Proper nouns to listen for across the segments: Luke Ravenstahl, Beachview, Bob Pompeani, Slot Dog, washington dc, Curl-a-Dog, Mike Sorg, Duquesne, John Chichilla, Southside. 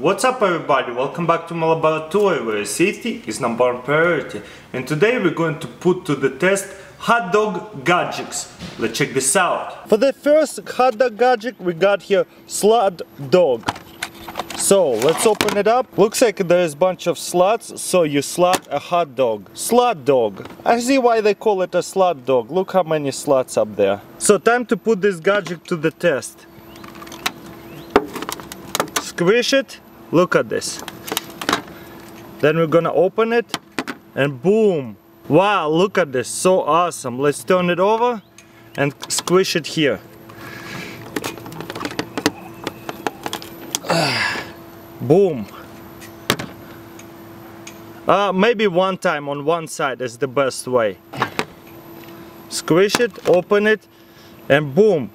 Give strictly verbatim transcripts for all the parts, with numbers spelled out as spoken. What's up everybody, welcome back to my laboratory where safety is number one priority, and today we're going to put to the test hot dog gadgets. Let's check this out. For the first hot dog gadget we got here, Slot Dog. So let's open it up. Looks like there is a bunch of slots, so you slot a hot dog. Slot dog. I see why they call it a slot dog. Look how many slots up there. So time to put this gadget to the test. Squish it. Look at this. Then we're gonna open it and boom. Wow, look at this. So awesome. Let's turn it over and squish it here. Boom. Uh, maybe one time on one side is the best way. Squish it, open it, and boom.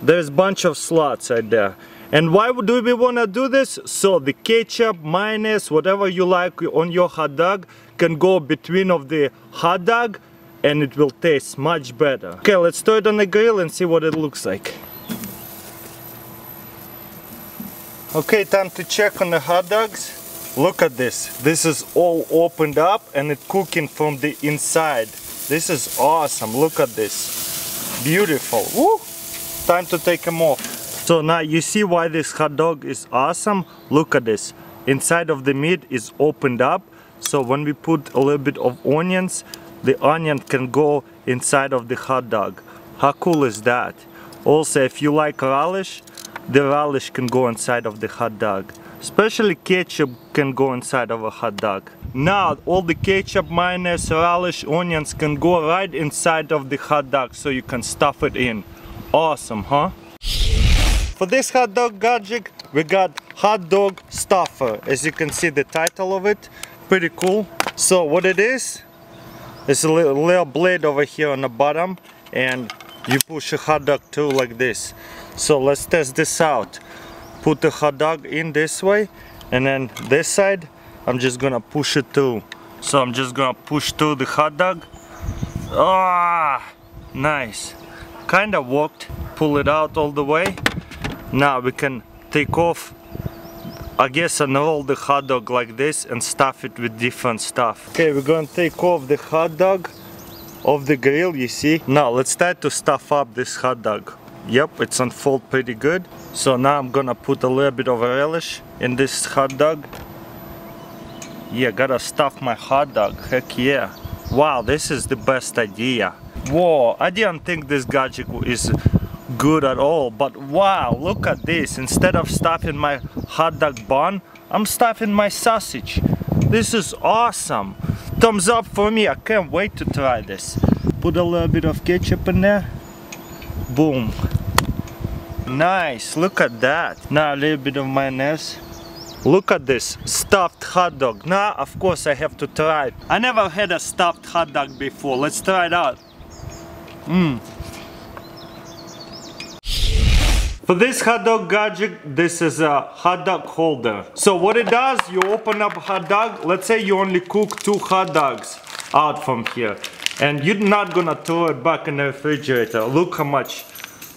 There's a bunch of slots right there. And why do we want to do this? So the ketchup, mayonnaise, whatever you like on your hot dog can go between of the hot dog and it will taste much better. Okay, let's throw it on the grill and see what it looks like. Okay, time to check on the hot dogs. Look at this. This is all opened up and it's cooking from the inside. This is awesome. Look at this. Beautiful. Woo! Time to take them off. So now you see why this hot dog is awesome. Look at this. Inside of the meat is opened up. So when we put a little bit of onions, the onion can go inside of the hot dog. How cool is that? Also, if you like relish, the relish can go inside of the hot dog. Especially ketchup can go inside of a hot dog. Now all the ketchup, mayonnaise, relish, onions can go right inside of the hot dog, so you can stuff it in. Awesome, huh? For this hot dog gadget we got hot dog stuffer. As you can see the title of it, pretty cool. So what it is, it's a little, little blade over here on the bottom and you push a hot dog through like this. So let's test this out. Put the hot dog in this way and then this side I'm just gonna push it through. So I'm just gonna push through the hot dog. Ah, nice. Kinda worked. Pull it out all the way. Now we can take off, I guess, and roll the hot dog like this and stuff it with different stuff. Okay, we're gonna take off the hot dog of the grill, you see. Now let's try to stuff up this hot dog. Yep, it's unfolded pretty good. So now I'm gonna put a little bit of a relish in this hot dog. Yeah, gotta stuff my hot dog, heck yeah. Wow, this is the best idea. Whoa, I didn't think this gadget is good at all, but wow, look at this. Instead of stuffing my hot dog bun, I'm stuffing my sausage. This is awesome. Thumbs up for me, I can't wait to try this. Put a little bit of ketchup in there. Boom. Nice, look at that. Now a little bit of mayonnaise. Look at this, stuffed hot dog. Now, of course, I have to try it. I never had a stuffed hot dog before. Let's try it out. Mmm. For this hot dog gadget, this is a hot dog holder. So what it does, you open up a hot dog. Let's say you only cook two hot dogs out from here. And you're not gonna throw it back in the refrigerator. Look how much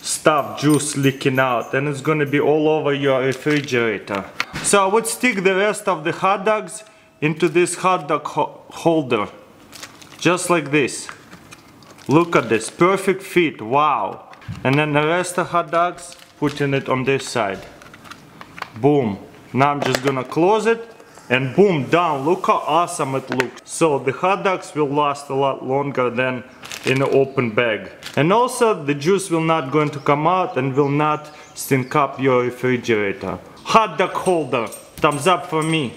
stuff, juice leaking out. And it's gonna be all over your refrigerator. So I would stick the rest of the hot dogs into this hot dog ho- holder. Just like this. Look at this, perfect fit, wow. And then the rest of hot dogs, putting it on this side. Boom. Now I'm just gonna close it. And boom, down. Look how awesome it looks. So the hot dogs will last a lot longer than in an open bag. And also the juice will not going to come out and will not stink up your refrigerator. Hot dog holder. Thumbs up for me.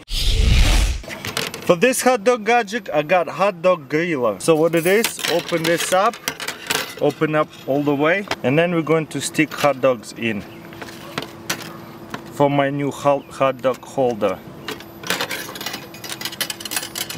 For this hot dog gadget I got hot dog griller. So what it is, open this up. Open up all the way. And then we're going to stick hot dogs in. For my new hot dog holder.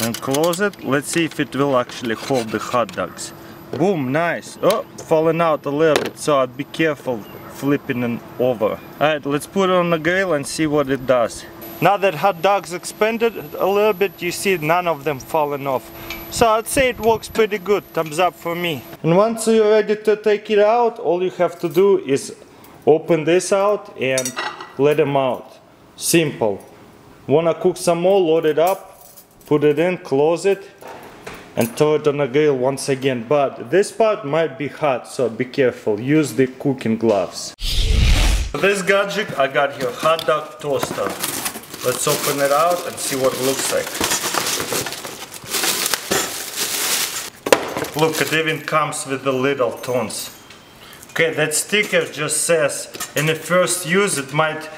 And close it. Let's see if it will actually hold the hot dogs. Boom, nice. Oh, falling out a little bit, so I'd be careful flipping it over. Alright, let's put it on the grill and see what it does. Now that hot dogs expanded a little bit, you see none of them falling off. So I'd say it works pretty good. Thumbs up for me. And once you're ready to take it out, all you have to do is open this out and let them out. Simple. Wanna cook some more, load it up, put it in, close it, and throw it on the grill once again. But this part might be hot, so be careful. Use the cooking gloves. This gadget I got here, hot dog toaster. Let's open it out and see what it looks like. Look, it even comes with the little tongs. Okay, that sticker just says, in the first use it might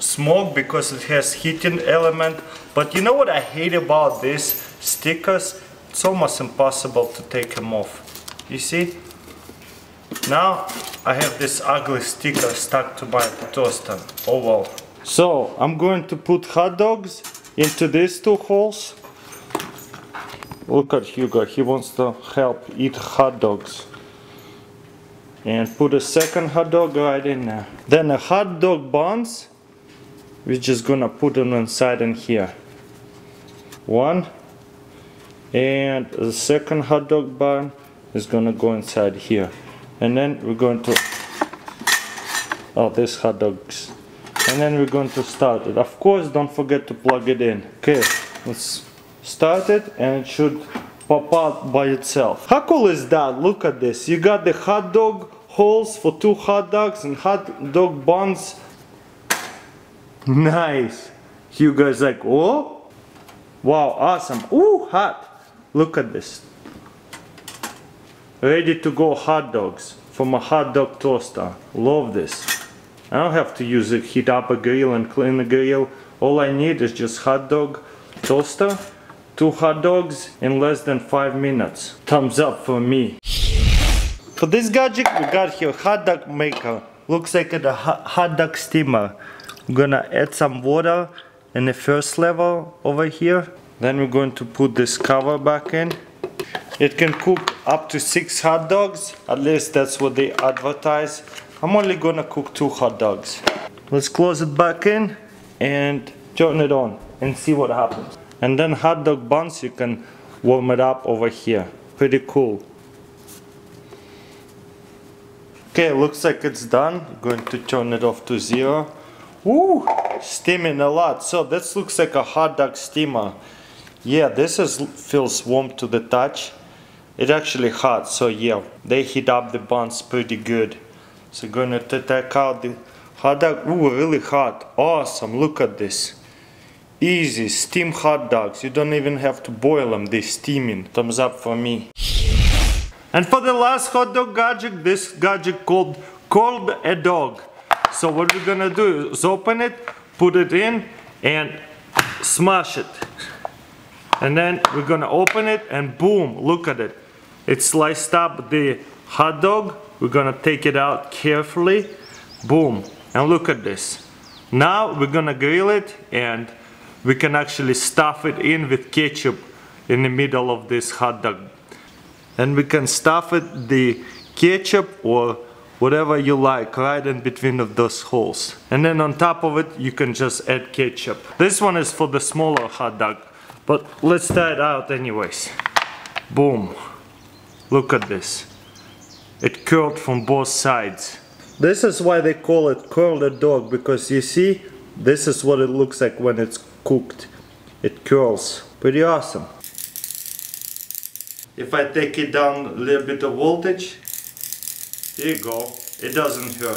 smoke because it has heating element. But you know what I hate about these stickers? It's almost impossible to take them off. You see? Now I have this ugly sticker stuck to my toaster. Oh well. So I'm going to put hot dogs into these two holes. Look at Hugo, he wants to help eat hot dogs. And put a second hot dog right in there. Then the hot dog buns, we're just gonna put them inside in here. One, and the second hot dog bun is gonna go inside here. And then we're going to, oh, these hot dogs. And then we're going to start it. Of course, don't forget to plug it in. Okay, let's start it, and it should pop out by itself. How cool is that? Look at this. You got the hot dog holes for two hot dogs and hot dog buns. Nice. You guys like, oh, wow, awesome. Ooh, hot. Look at this. Ready to go hot dogs from a hot dog toaster. Love this. I don't have to use it, heat up a grill and clean the grill. All I need is just hot dog toaster, two hot dogs in less than five minutes. Thumbs up for me. For this gadget we got here hot dog maker. Looks like a hot dog steamer. I'm gonna add some water in the first level over here. Then we're going to put this cover back in. It can cook up to six hot dogs, at least that's what they advertise. I'm only gonna cook two hot dogs. Let's close it back in and turn it on and see what happens. And then hot dog buns, you can warm it up over here. Pretty cool. Okay, looks like it's done. I'm going to turn it off to zero. Woo, steaming a lot. So this looks like a hot dog steamer. Yeah, this is feels warm to the touch. It's actually hot, so yeah, they heat up the buns pretty good. So gonna take out the hot dog. Ooh, really hot. Awesome, look at this. Easy, steam hot dogs. You don't even have to boil them, they're steaming. Thumbs up for me. And for the last hot dog gadget, this gadget called Curl-a-Dog. So what we're gonna do is open it, put it in, and smash it. And then we're gonna open it and boom, look at it. It sliced up the hot dog. We're gonna take it out carefully. Boom, and look at this. Now we're gonna grill it and we can actually stuff it in with ketchup in the middle of this hot dog. And we can stuff it, the ketchup or whatever you like, right in between of those holes. And then on top of it, you can just add ketchup. This one is for the smaller hot dog. But let's try it out anyways. Boom. Look at this. It curled from both sides. This is why they call it Curl-a-Dog, because you see, this is what it looks like when it's cooked. It curls. Pretty awesome. If I take it down a little bit of voltage, there you go. It doesn't hurt.